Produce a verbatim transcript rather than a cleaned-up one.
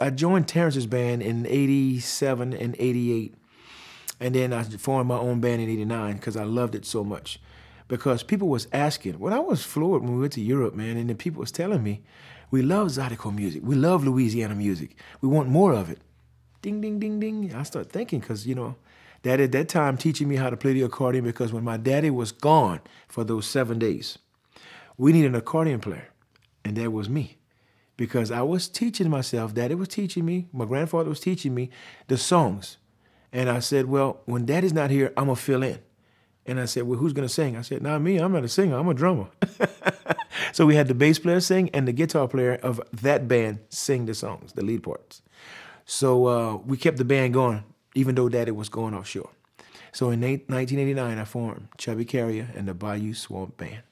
I joined Terrence's band in eighty-seven and eighty-eight, and then I formed my own band in eighty-nine because I loved it so much. Because people was asking, when I was floored when we went to Europe, man, and the people was telling me, we love Zydeco music, we love Louisiana music, we want more of it. Ding, ding, ding, ding. I started thinking because, you know, Dad at that time teaching me how to play the accordion, because when my daddy was gone for those seven days, we needed an accordion player, and that was me. Because I was teaching myself, Daddy was teaching me, my grandfather was teaching me the songs. And I said, well, when Daddy's not here, I'm gonna fill in. And I said, well, who's gonna sing? I said, not me, I'm not a singer, I'm a drummer. So we had the bass player sing and the guitar player of that band sing the songs, the lead parts. So uh, we kept the band going, even though Daddy was going offshore. So in nineteen eighty-nine, I formed Chubby Carrier and the Bayou Swamp Band.